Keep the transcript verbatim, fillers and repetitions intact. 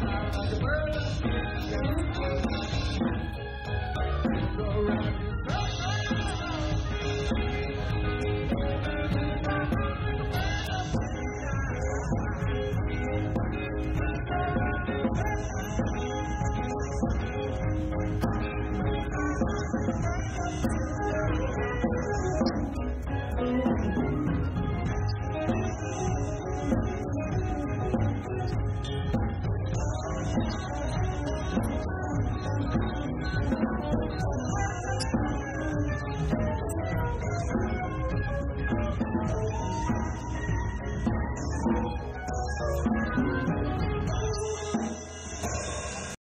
Like a bird, yeah.